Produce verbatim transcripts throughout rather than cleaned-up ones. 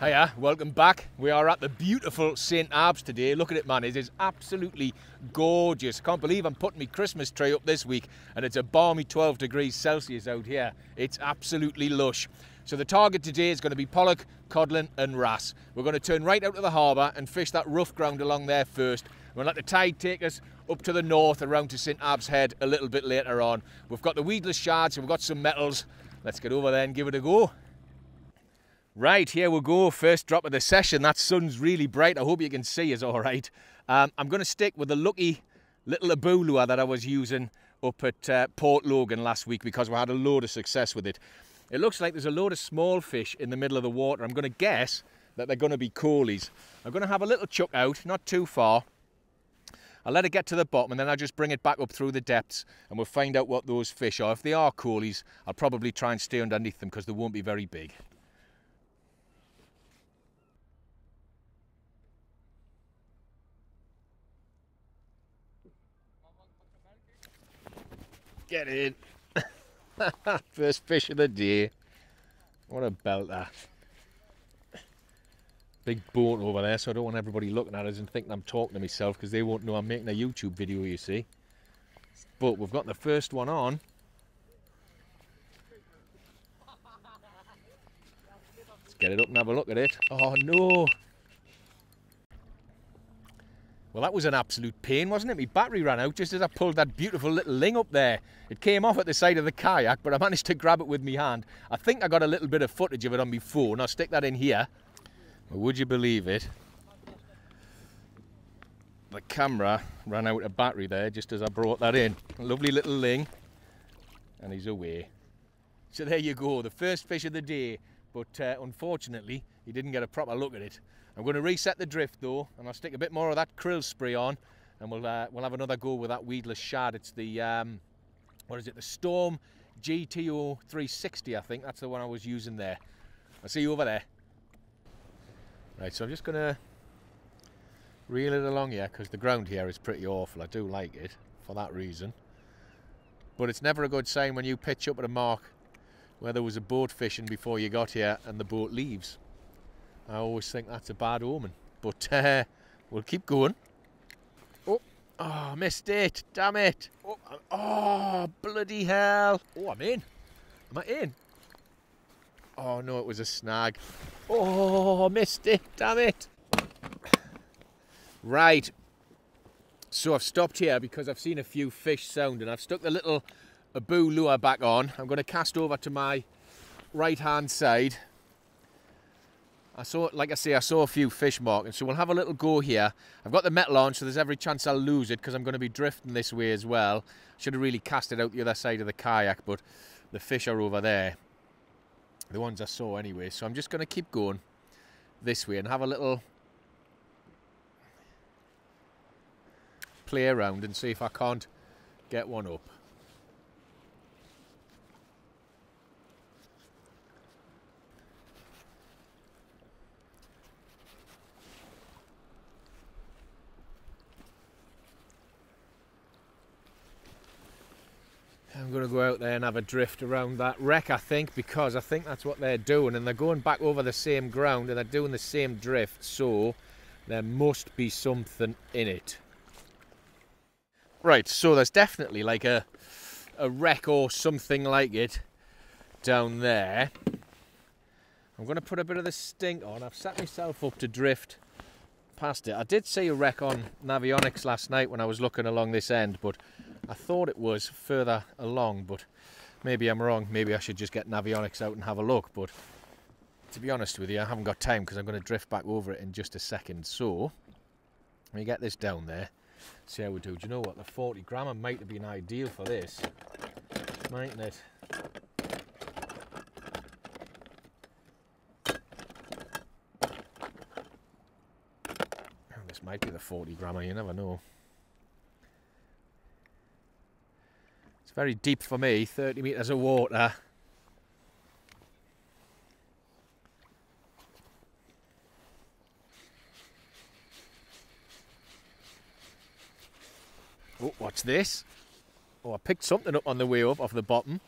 Hiya, welcome back. We are at the beautiful St Abbs today. Look at it, man, it is absolutely gorgeous. Can't believe I'm putting my Christmas tree up this week and it's a balmy twelve degrees Celsius out here. It's absolutely lush. So the target today is going to be pollock, codlin and wrasse. We're going to turn right out to the harbour and fish that rough ground along there first. We'll let the tide take us up to the north around to St Abbs Head a little bit later on. We've got the weedless shards and we've got some metals. Let's get over there and give it a go. Right, here we go, first drop of the session. That sun's really bright, I hope you can see us all right. Um, I'm going to stick with the lucky little abulua that I was using up at uh, Port Logan last week because we had a load of success with it. It looks like there's a load of small fish in the middle of the water. I'm going to guess that they're going to be coolies. I'm going to have a little chuck out, not too far. I'll let it get to the bottom and then I'll just bring it back up through the depths and we'll find out what those fish are. If they are coolies, I'll probably try and stay underneath them because they won't be very big. Get in. First fish of the day. What a belter. Big boat over there, so I don't want everybody looking at us and thinking I'm talking to myself because they won't know I'm making a YouTube video, you see. But we've got the first one on. Let's get it up and have a look at it. Oh no. Well, that was an absolute pain, wasn't it? My battery ran out just as I pulled that beautiful little ling up there. It came off at the side of the kayak, but I managed to grab it with my hand. I think I got a little bit of footage of it on my phone. I'll stick that in here. Well, would you believe it? The camera ran out of battery there just as I brought that in. Lovely little ling. And he's away. So there you go, the first fish of the day. But uh, unfortunately, he didn't get a proper look at it. I'm going to reset the drift though, and I'll stick a bit more of that krill spray on, and we'll uh, we'll have another go with that weedless shad. It's the um, what is it? The Storm G T O three sixty, I think. That's the one I was using there. I'll see you over there. Right, so I'm just going to reel it along here because the ground here is pretty awful. I do like it for that reason, but it's never a good sign when you pitch up at a mark where there was a boat fishing before you got here and the boat leaves. I always think that's a bad omen, but uh, we'll keep going. Oh, oh, missed it, damn it. Oh, oh, bloody hell. Oh, I'm in. Am I in? Oh, no, it was a snag. Oh, missed it, damn it. Right, so I've stopped here because I've seen a few fish sounding. I've stuck the little abulua lure back on. I'm going to cast over to my right-hand side. I saw, like I say, I saw a few fish markings, so we'll have a little go here. I've got the metal on, so there's every chance I'll lose it because I'm going to be drifting this way as well. Should have really cast it out the other side of the kayak, but the fish are over there. The ones I saw anyway, so I'm just going to keep going this way and have a little play around and see if I can't get one up. I'm going to go out there and have a drift around that wreck, I think, because I think that's what they're doing, and they're going back over the same ground and they're doing the same drift, so there must be something in it. Right, so there's definitely like a, a wreck or something like it down there. I'm going to put a bit of the stink on. I've set myself up to drift past it. I did see a wreck on Navionics last night when I was looking along this end, but I thought it was further along, but maybe I'm wrong. Maybe I should just get Navionics out and have a look, but to be honest with you, I haven't got time because I'm going to drift back over it in just a second. So let me get this down there, see how we do. Do you know what? The forty grammer might have been ideal for this, mightn't it? Oh, this might be the forty grammer, you never know. Very deep for me, thirty metres of water. Oh, what's this? Oh, I picked something up on the way up off the bottom.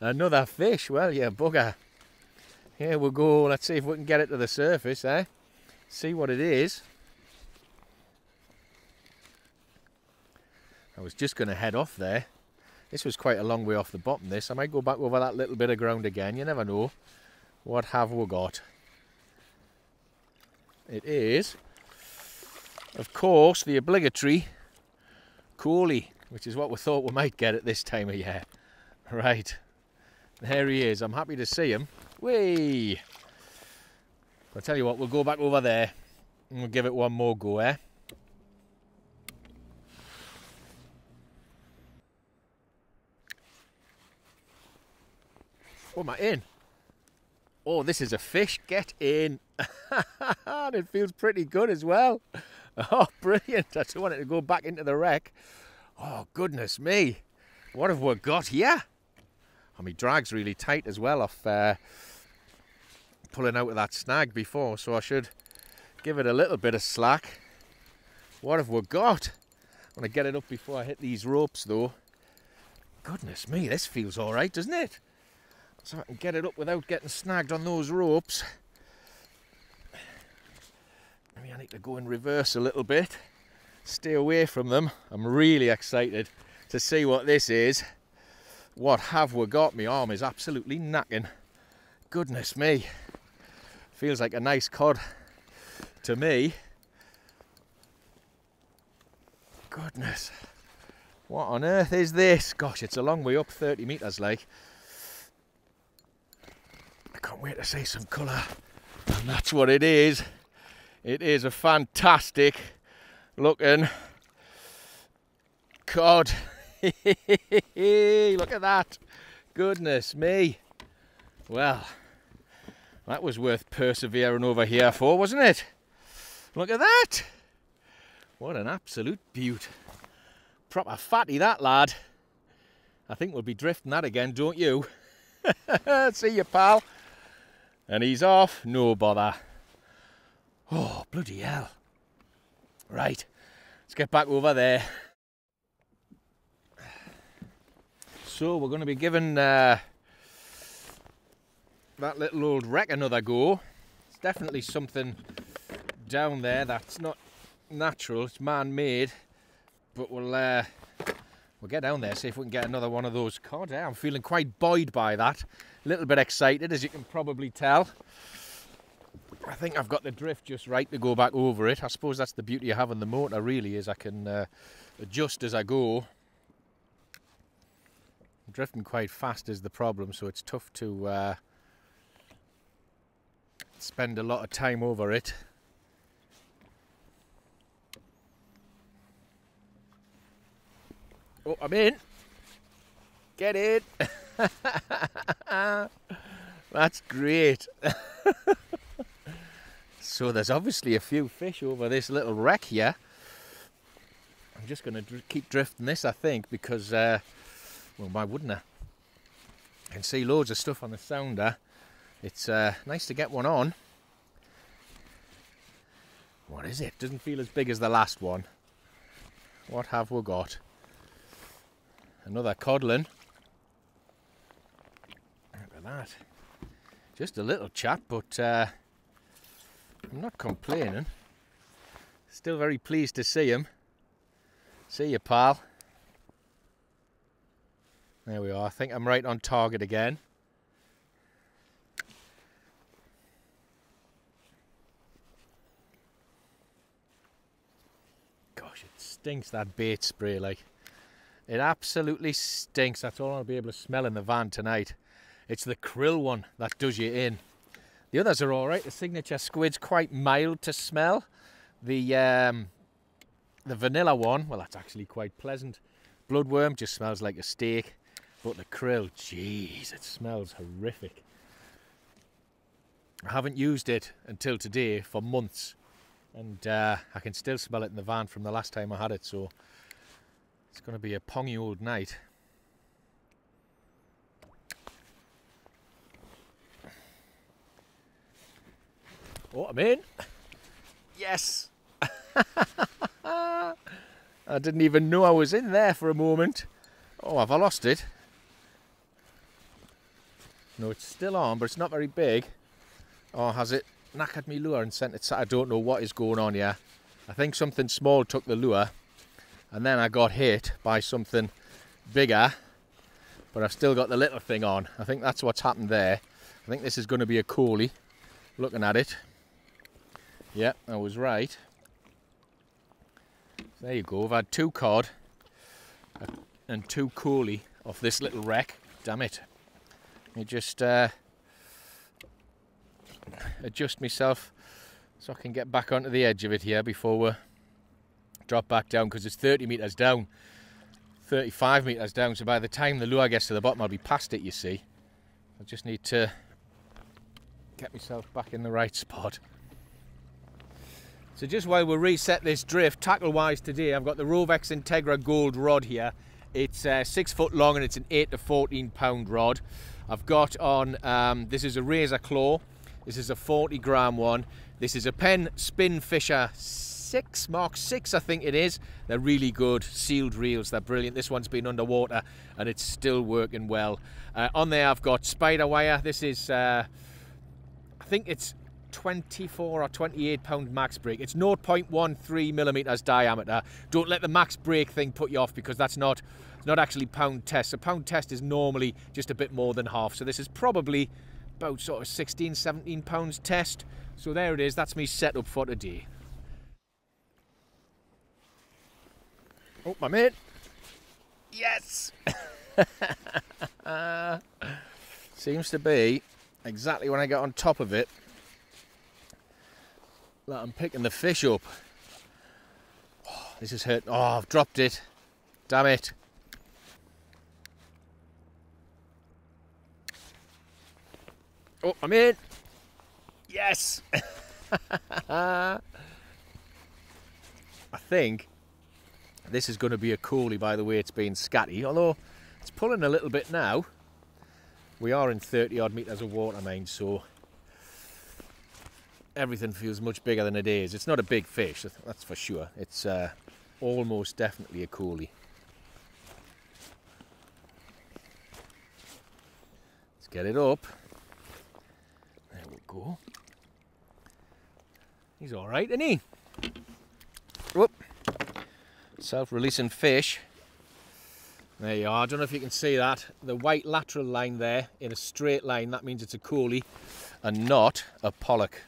Another fish, well, yeah, bugger. Here we'll go. Let's see if we can get it to the surface, eh? See what it is. I was just going to head off there. This was quite a long way off the bottom, this. I might go back over that little bit of ground again. You never know. What have we got? It is, of course, the obligatory Coley, which is what we thought we might get at this time of year. Right, there he is. I'm happy to see him. Whee! I'll tell you what, we'll go back over there and we'll give it one more go, eh? Oh, am I in? Oh, this is a fish. Get in. And it feels pretty good as well. Oh, brilliant. I just wanted to go back into the wreck. Oh, goodness me. What have we got here? I mean, drag's really tight as well off uh, pulling out of that snag before, so I should give it a little bit of slack. What have we got? I'm going to get it up before I hit these ropes, though. Goodness me, this feels all right, doesn't it? So I can get it up without getting snagged on those ropes. Maybe I need to go in reverse a little bit. Stay away from them. I'm really excited to see what this is. What have we got? My arm is absolutely knacking. Goodness me. Feels like a nice cod to me. Goodness. What on earth is this? Gosh, it's a long way up, thirty metres like. Can't wait to see some colour, and that's what it is. It is a fantastic looking cod. Look at that. Goodness me. Well, that was worth persevering over here for, wasn't it? Look at that. What an absolute beaut. Proper fatty, that lad. I think we'll be drifting that again, don't you? See you, pal. And he's off, no bother. Oh, bloody hell. Right, let's get back over there. So we're going to be giving uh, that little old wreck another go. It's definitely something down there that's not natural, it's man-made. But we'll, uh, we'll get down there, see if we can get another one of those cod. Eh? I'm feeling quite buoyed by that. A little bit excited, as you can probably tell. I think I've got the drift just right to go back over it. I suppose that's the beauty of having the motor, really, is I can uh, adjust as I go. I'm drifting quite fast is the problem, so it's tough to uh, spend a lot of time over it. Oh, I'm in. Get in. That's great. So there's obviously a few fish over this little wreck here. I'm just going to dr keep drifting this, I think, because uh, well, why wouldn't I? I can see loads of stuff on the sounder. It's uh, nice to get one on. What is it? Doesn't feel as big as the last one. What have we got? Another codlin. That. Just a little chap, but uh, I'm not complaining. Still very pleased to see him. See you, pal. There we are. I think I'm right on target again. Gosh, it stinks, that bait spray, like. It absolutely stinks. That's all I'll be able to smell in the van tonight. It's the krill one that does you in. The others are all right. The signature squid's quite mild to smell. The um, the vanilla one, well, that's actually quite pleasant. Bloodworm just smells like a steak. But the krill, jeez, it smells horrific. I haven't used it until today for months. And uh, I can still smell it in the van from the last time I had it. So it's going to be a pongy old night. Oh, I'm in. Yes. I didn't even know I was in there for a moment. Oh, have I lost it? No, it's still on, but it's not very big. Oh, has it knackered me lure and sent it? I don't know what is going on here. I think something small took the lure and then I got hit by something bigger, but I've still got the little thing on. I think that's what's happened there. I think this is going to be a coalie, looking at it. Yeah, I was right. There you go, I've had two cod and two coalie off this little wreck. Damn it. Let me just uh, adjust myself so I can get back onto the edge of it here before we drop back down, because it's thirty metres down, thirty-five metres down, so by the time the lure gets to the bottom I'll be past it, you see. I just need to get myself back in the right spot. So just while we reset this drift, tackle-wise today, I've got the Rovex Integra Gold rod here. It's uh, six foot long and it's an eight to fourteen pound rod. I've got on, um, this is a Razor Claw, this is a forty gram one, this is a Penn Spinfisher six, Mark six I think it is. They're really good, sealed reels, they're brilliant. This one's been underwater and it's still working well. Uh, on there I've got spider wire, this is, uh, I think it's twenty-four or twenty-eight pound max break. It's zero point one three millimeters diameter. Don't let the max break thing put you off, because that's not not actually pound test. So pound test is normally just a bit more than half. So this is probably about sort of sixteen, seventeen pounds test. So there it is. That's me set up for today. Oh, my mate. Yes. Seems to be exactly when I get on top of it that I'm picking the fish up. Oh, this is hurting. Oh, I've dropped it. Damn it. Oh, I'm in. Yes. I think this is going to be a coalie by the way it's been scatty, although it's pulling a little bit now. We are in thirty odd metres of water, mind, so everything feels much bigger than it is. It's not a big fish, that's for sure. It's uh, almost definitely a coalie. Let's get it up. There we go. He's all right, isn't he? Whoop. Self-releasing fish. There you are. I don't know if you can see that. The white lateral line there in a straight line, that means it's a coalie and not a pollock.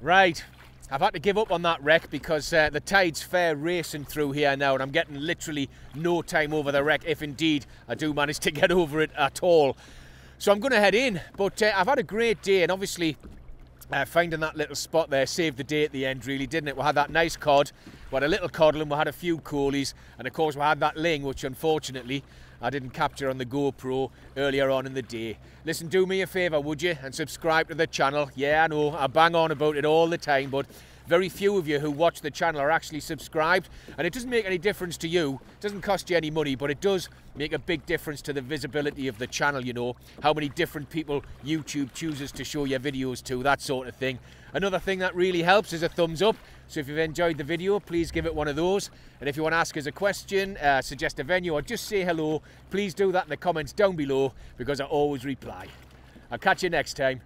Right, I've had to give up on that wreck because uh, the tide's fair racing through here now and I'm getting literally no time over the wreck, if indeed I do manage to get over it at all. So I'm going to head in, but uh, I've had a great day, and obviously uh, finding that little spot there saved the day at the end really, didn't it? We had that nice cod, we had a little cod, and we had a few coalies, and of course we had that ling, which unfortunately I didn't capture on the GoPro earlier on in the day. Listen, do me a favour, would you, and subscribe to the channel. Yeah, I know, I bang on about it all the time, but very few of you who watch the channel are actually subscribed, and it doesn't make any difference to you. It doesn't cost you any money, but it does make a big difference to the visibility of the channel, you know, how many different people YouTube chooses to show your videos to, that sort of thing. Another thing that really helps is a thumbs up. So if you've enjoyed the video, please give it one of those. And if you want to ask us a question, uh, suggest a venue, or just say hello, please do that in the comments down below, because I always reply. I'll catch you next time.